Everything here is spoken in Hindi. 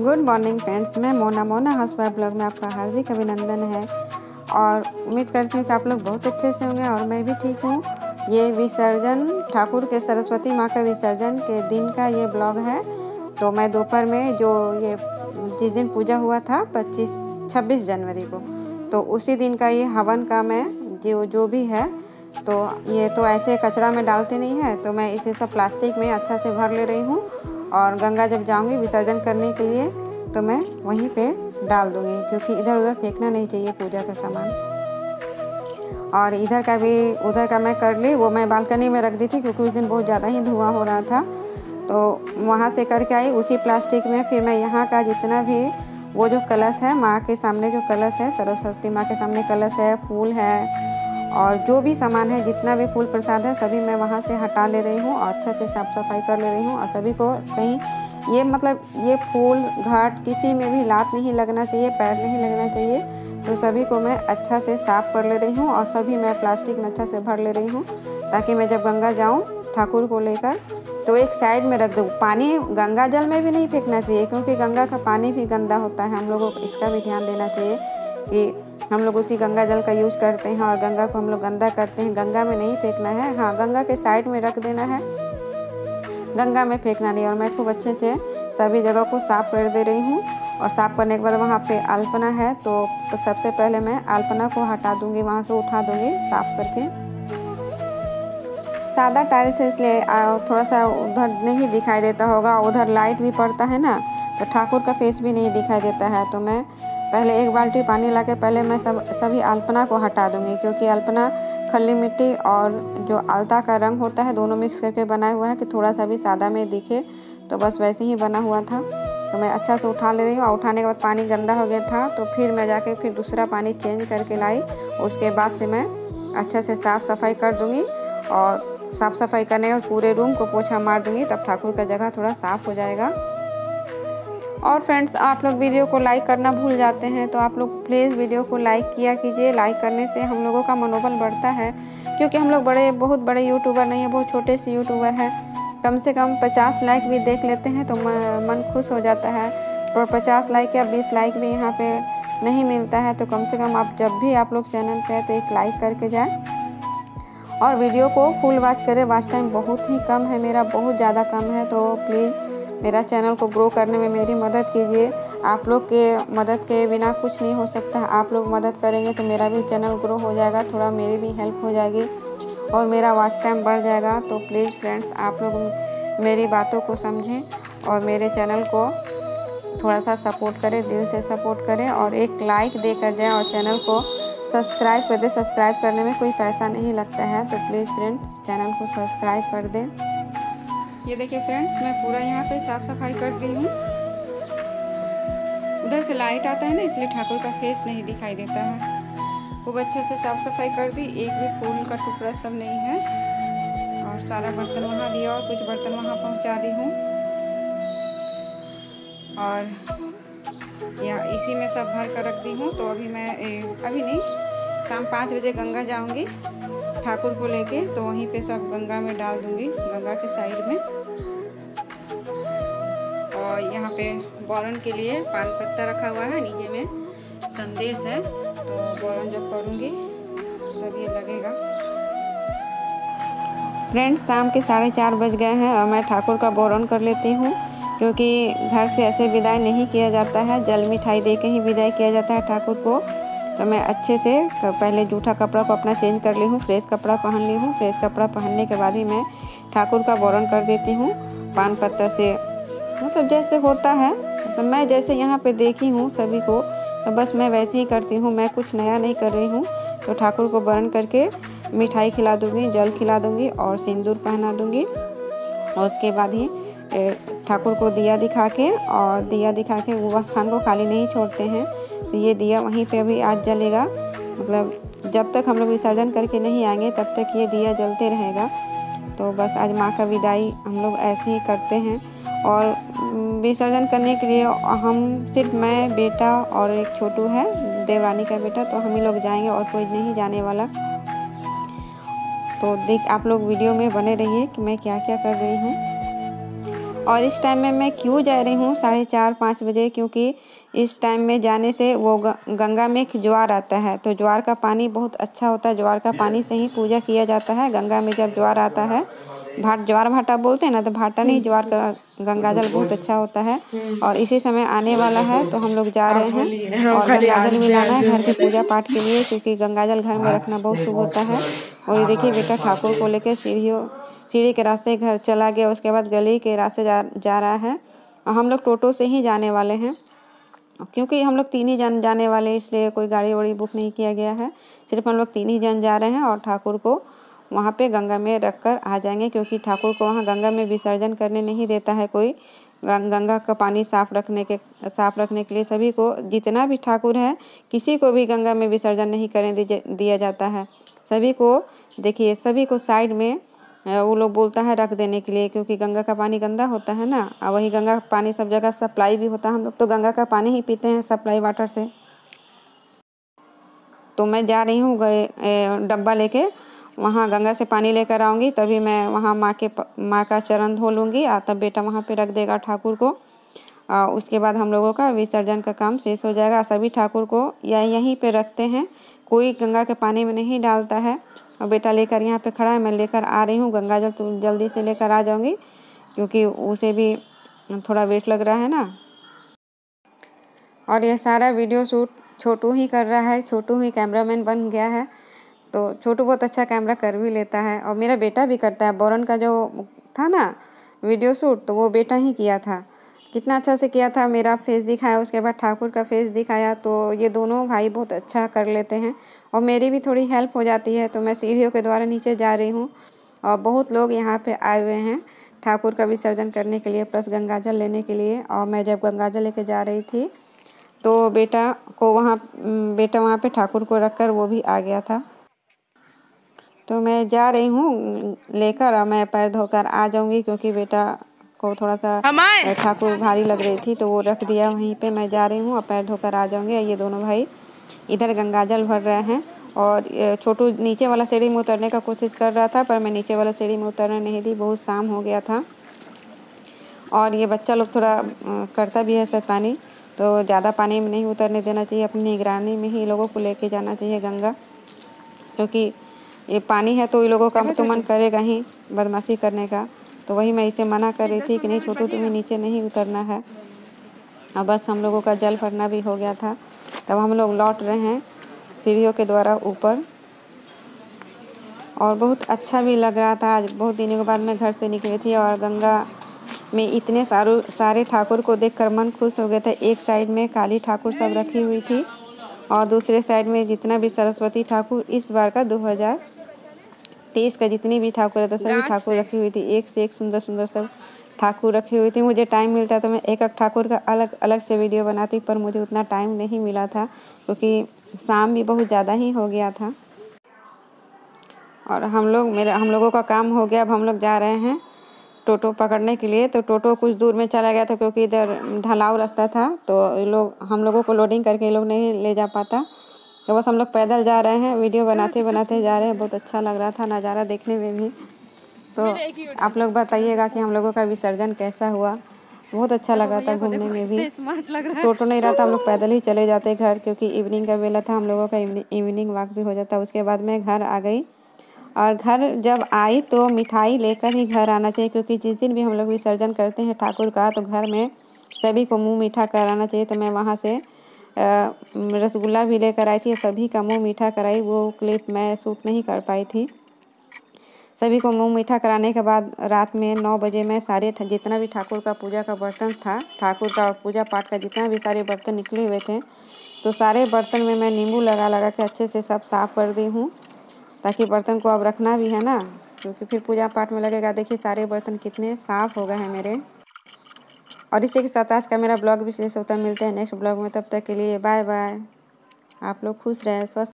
गुड मॉर्निंग फ्रेंड्स, मैं मोना हाउसवाइफ ब्लॉग में आपका हार्दिक अभिनंदन है और उम्मीद करती हूँ कि आप लोग बहुत अच्छे से होंगे और मैं भी ठीक हूँ। ये विसर्जन ठाकुर के सरस्वती माँ का विसर्जन के दिन का ये ब्लॉग है। तो मैं दोपहर में जो ये जिस दिन पूजा हुआ था 26 जनवरी को, तो उसी दिन का ये हवन का मैं जो भी है, तो ये तो ऐसे कचरा में डालते नहीं है, तो मैं इसे सब प्लास्टिक में अच्छा से भर ले रही हूँ और गंगा जब जाऊँगी विसर्जन करने के लिए तो मैं वहीं पे डाल दूँगी, क्योंकि इधर उधर फेंकना नहीं चाहिए पूजा का सामान। और इधर का भी उधर का मैं कर ली, वो मैं बालकनी में रख दी थी क्योंकि उस दिन बहुत ज़्यादा ही धुआं हो रहा था, तो वहाँ से करके आई उसी प्लास्टिक में। फिर मैं यहाँ का जितना भी वो जो कलश है माँ के सामने, जो कलश है सरस्वती माँ के सामने कलश है, फूल है और जो भी सामान है, जितना भी फूल प्रसाद है सभी मैं वहाँ से हटा ले रही हूँ और अच्छे से साफ सफाई कर ले रही हूँ। और सभी को कहीं ये मतलब ये फूल घाट किसी में भी लात नहीं लगना चाहिए, पैर नहीं लगना चाहिए, तो सभी को मैं अच्छा से साफ कर ले रही हूँ और सभी मैं प्लास्टिक में अच्छा से भर ले रही हूँ, ताकि मैं जब गंगा जाऊँ ठाकुर को लेकर तो एक साइड में रख दूँ। पानी गंगा जल में भी नहीं फेंकना चाहिए क्योंकि गंगा का पानी भी गंदा होता है, हम लोगों को इसका भी ध्यान देना चाहिए कि हम लोग उसी गंगा जल का यूज़ करते हैं और गंगा को हम लोग गंदा करते हैं। गंगा में नहीं फेंकना है, हाँ गंगा के साइड में रख देना है, गंगा में फेंकना नहीं। और मैं खूब अच्छे से सभी जगह को साफ़ कर दे रही हूँ और साफ़ करने के बाद वहाँ पे आलपना है, तो सबसे पहले मैं आलपना को हटा दूँगी, वहाँ से उठा दूँगी साफ करके। सादा टाइल्स है इसलिए थोड़ा सा उधर नहीं दिखाई देता होगा, उधर लाइट भी पड़ता है ना, तो ठाकुर का फेस भी नहीं दिखाई देता है। तो मैं पहले एक बाल्टी पानी ला के पहले मैं सभी अल्पना को हटा दूंगी, क्योंकि अल्पना खली मिट्टी और जो आलता का रंग होता है दोनों मिक्स करके बनाया हुआ है कि थोड़ा सा भी सादा में दिखे, तो बस वैसे ही बना हुआ था। तो मैं अच्छा से उठा ले रही हूँ और उठाने के बाद पानी गंदा हो गया था, तो फिर मैं जाके फिर दूसरा पानी चेंज करके लाई। उसके बाद से मैं अच्छे से साफ़ सफाई कर दूँगी और साफ़ सफाई करने के बाद पूरे रूम को पोछा मार दूँगी, तब ठाकुर का जगह थोड़ा साफ़ हो जाएगा। और फ्रेंड्स, आप लोग वीडियो को लाइक करना भूल जाते हैं, तो आप लोग प्लीज़ वीडियो को लाइक किया कीजिए। लाइक करने से हम लोगों का मनोबल बढ़ता है, क्योंकि हम लोग बहुत बड़े यूट्यूबर नहीं है, बहुत छोटे से यूट्यूबर हैं। कम से कम 50 लाइक भी देख लेते हैं तो मन खुश हो जाता है, पर 50 लाइक या 20 लाइक भी यहाँ पे नहीं मिलता है। तो कम से कम आप जब भी आप लोग चैनल पर है तो एक लाइक करके जाए और वीडियो को फुल वॉच करें। वॉच टाइम बहुत ही कम है मेरा, बहुत ज़्यादा कम है, तो प्लीज़ मेरा चैनल को ग्रो करने में मेरी मदद कीजिए। आप लोग के मदद के बिना कुछ नहीं हो सकता है, आप लोग मदद करेंगे तो मेरा भी चैनल ग्रो हो जाएगा, थोड़ा मेरी भी हेल्प हो जाएगी और मेरा वॉच टाइम बढ़ जाएगा। तो प्लीज़ फ्रेंड्स, आप लोग मेरी बातों को समझें और मेरे चैनल को थोड़ा सा सपोर्ट करें, दिल से सपोर्ट करें और एक लाइक दे कर जाएँ और चैनल को सब्सक्राइब कर दें। सब्सक्राइब करने में कोई पैसा नहीं लगता है, तो प्लीज़ फ्रेंड्स चैनल को सब्सक्राइब कर दें। ये देखिए फ्रेंड्स, मैं पूरा यहाँ पे साफ़ सफाई कर दी हूँ। उधर से लाइट आता है ना, इसलिए ठाकुर का फेस नहीं दिखाई देता है। खूब अच्छे से साफ़ सफाई कर दी, एक भी फूल का टुकड़ा सब नहीं है। और सारा बर्तन वहाँ लिया और कुछ बर्तन वहाँ पहुँचा दी हूँ और यहाँ इसी में सब भर कर रख दी हूँ। तो अभी मैं अभी नहीं, शाम 5 बजे गंगा जाऊँगी ठाकुर को लेके, तो वहीं पे सब गंगा में डाल दूंगी, गंगा के साइड में। और यहाँ पे बोरन के लिए पान पत्ता रखा हुआ है, नीचे में संदेश है, तो बोरन जब करूँगी तब ये लगेगा। फ्रेंड्स, शाम के 4:30 बज गए हैं और मैं ठाकुर का बोरन कर लेती हूँ, क्योंकि घर से ऐसे विदाई नहीं किया जाता है, जल मिठाई दे के ही विदाई किया जाता है ठाकुर को। तो मैं अच्छे से पहले जूठा कपड़ा को अपना चेंज कर ली हूँ, फ्रेश कपड़ा पहन ली हूँ। फ्रेश कपड़ा पहनने के बाद ही मैं ठाकुर का बोरन कर देती हूँ पान पत्ता से, मतलब जैसे होता है, तो मैं जैसे यहाँ पे देखी हूँ सभी को, तो बस मैं वैसे ही करती हूँ, मैं कुछ नया नहीं कर रही हूँ। तो ठाकुर को बोरन करके मिठाई खिला दूँगी, जल खिला दूँगी और सिंदूर पहना दूँगी और उसके बाद ही ठाकुर को दिया दिखा के वो स्थान को खाली नहीं छोड़ते हैं। तो ये दिया वहीं पे अभी आज जलेगा, मतलब जब तक हम लोग विसर्जन करके नहीं आएंगे तब तक ये दिया जलते रहेगा। तो बस आज माँ का विदाई हम लोग ऐसे ही करते हैं। और विसर्जन करने के लिए हम सिर्फ मैं, बेटा और एक छोटू है देवरानी का बेटा, तो हम ही लोग जाएंगे और कोई नहीं जाने वाला। तो आप लोग वीडियो में बने रहिए कि मैं क्या क्या कर रही हूँ। और इस टाइम में मैं क्यों जा रही हूँ 4:30-5 बजे, क्योंकि इस टाइम में जाने से वो गंगा में ज्वार आता है, तो ज्वार का पानी बहुत अच्छा होता है। ज्वार का पानी से ही पूजा किया जाता है। गंगा में जब ज्वार आता है, ज्वार भाटा बोलते हैं ना, तो भाटा नहीं, ज्वार का गंगाजल बहुत अच्छा होता है। और इसी समय आने वाला है तो हम लोग जा रहे हैं और गंगाजल भी लाना है घर के पूजा पाठ के लिए, क्योंकि गंगाजल घर में रखना बहुत शुभ होता है। और ये देखिए बेटा ठाकुर को लेकर सीढ़ी के रास्ते घर चला गया, उसके बाद गली के रास्ते जा रहा है। और हम लोग टोटो से ही जाने वाले हैं, क्योंकि हम लोग 3 ही जन जाने वाले, इसलिए कोई गाड़ी वाड़ी बुक नहीं किया गया है, सिर्फ हम लोग 3 ही जन जा रहे हैं। और ठाकुर को वहाँ पे गंगा में रखकर आ जाएंगे, क्योंकि ठाकुर को वहाँ गंगा में विसर्जन करने नहीं देता है कोई। गंगा का पानी साफ रखने के लिए सभी को, जितना भी ठाकुर है, किसी को भी गंगा में विसर्जन नहीं करने दिया जाता है। सभी को देखिए, सभी को साइड में वो लोग बोलता है रख देने के लिए, क्योंकि गंगा का पानी गंदा होता है ना। और वही गंगा का पानी सब जगह सप्लाई भी होता है, हम लोग तो गंगा का पानी ही पीते हैं सप्लाई वाटर से। तो मैं जा रही हूँ डब्बा लेके, वहाँ गंगा से पानी लेकर आऊँगी, तभी मैं वहाँ माँ का चरण धो लूँगी, और तब बेटा वहाँ पे रख देगा ठाकुर को। उसके बाद हम लोगों का विसर्जन का काम शेष हो जाएगा। सभी ठाकुर को यहीं पे रखते हैं, कोई गंगा के पानी में नहीं डालता है। और बेटा लेकर यहाँ पे खड़ा है, मैं लेकर आ रही हूँ गंगा जल, तो जल्दी से लेकर आ जाऊँगी, क्योंकि उसे भी थोड़ा वेट लग रहा है ना। और यह सारा वीडियो शूट छोटू ही कर रहा है, छोटू ही कैमरामैन बन गया है, तो छोटू बहुत अच्छा कैमरा कर भी लेता है। और मेरा बेटा भी करता है, बोरन का जो था ना वीडियो शूट, तो वो बेटा ही किया था, कितना अच्छा से किया था। मेरा फेस दिखाया, उसके बाद ठाकुर का फेस दिखाया, तो ये दोनों भाई बहुत अच्छा कर लेते हैं, और मेरी भी थोड़ी हेल्प हो जाती है। तो मैं सीढ़ियों के द्वारा नीचे जा रही हूँ, और बहुत लोग यहाँ पे आए हुए हैं ठाकुर का विसर्जन करने के लिए प्लस गंगाजल लेने के लिए। और मैं जब गंगाजल लेके जा रही थी तो बेटा वहाँ पे ठाकुर को रख कर वो भी आ गया था। तो मैं जा रही हूँ लेकर, और मैं पैर धोकर आ जाऊँगी, क्योंकि बेटा को थोड़ा सा ठाकुर भारी लग रही थी, तो वो रख दिया वहीं पे। मैं जा रही हूँ और पैर धोकर आ जाऊँगी। ये दोनों भाई इधर गंगाजल भर रहे हैं, और छोटू नीचे वाला सीढ़ी में उतरने का कोशिश कर रहा था, पर मैं नीचे वाला सीढ़ी में उतरने नहीं दी, बहुत शाम हो गया था। और ये बच्चा लोग थोड़ा करता भी है शैतानी, तो ज़्यादा पानी में नहीं उतरने देना चाहिए, अपनी निगरानी में ही लोगों को लेके जाना चाहिए गंगा, क्योंकि ये पानी है तो इन लोगों का तो मन करेगा ही बदमाशी करने का। तो वही मैं इसे मना कर रही थी कि नहीं छोटू, तुम्हें नीचे नहीं उतरना है। अब बस हम लोगों का जल भरना भी हो गया था, तब हम लोग लौट रहे हैं सीढ़ियों के द्वारा ऊपर। और बहुत अच्छा भी लग रहा था, आज बहुत दिनों के बाद मैं घर से निकली थी, और गंगा में इतने सारे ठाकुर को देखकर मन खुश हो गया था। एक साइड में काली ठाकुर सब रखी हुई थी, और दूसरे साइड में जितना भी सरस्वती ठाकुर इस बार का 2023 का जितनी भी ठाकुर है, तो सभी ठाकुर रखी हुई थी, एक से एक सुंदर सुंदर सब ठाकुर रखी हुई थी। मुझे टाइम मिलता तो मैं एक एक ठाकुर का अलग अलग से वीडियो बनाती, पर मुझे उतना टाइम नहीं मिला था, क्योंकि शाम भी बहुत ज़्यादा ही हो गया था। और हम लोगों का काम हो गया, अब हम लोग जा रहे हैं टोटो पकड़ने के लिए। तो टोटो कुछ दूर में चला गया था, क्योंकि इधर ढलाव रास्ता था, तो हम लोगों को लोडिंग करके लोग नहीं ले जा पाता। तो बस हम लोग पैदल जा रहे हैं, वीडियो बनाते बनाते जा रहे हैं। बहुत अच्छा लग रहा था नज़ारा देखने में भी। तो आप लोग बताइएगा कि हम लोगों का विसर्जन कैसा हुआ। बहुत अच्छा लग रहा था घूमने में भी, टोटो नहीं रहा था, हम लोग पैदल ही चले जाते घर, क्योंकि इवनिंग का बेला था, हम लोगों का इवनिंग वॉक भी हो जाता। उसके बाद मैं घर आ गई, और घर जब आई तो मिठाई लेकर ही घर आना चाहिए, क्योंकि जिस दिन भी हम लोग विसर्जन करते हैं ठाकुर का, तो घर में सभी को मुंह मीठा कराना चाहिए। तो मैं वहाँ से रसगुल्ला भी लेकर आई थी, सभी का मुंह मीठा कराई। वो क्लिप मैं शूट नहीं कर पाई थी। सभी को मुंह मीठा कराने के बाद रात में 9 बजे मैं सारे जितना भी ठाकुर का पूजा का बर्तन था, ठाकुर का और पूजा पाठ का जितना भी सारे बर्तन निकले हुए थे, तो सारे बर्तन में मैं नींबू लगा के अच्छे से सब साफ़ कर दी हूँ, ताकि बर्तन को अब रखना भी है ना, क्योंकि फिर पूजा पाठ में लगेगा। देखिए सारे बर्तन कितने साफ़ हो गए हैं मेरे। और इसी के साथ आज का मेरा ब्लॉग भी शेष होता है। मिलते हैं नेक्स्ट ब्लॉग में, तब तक के लिए बाय बाय। आप लोग खुश रहें, स्वस्थ।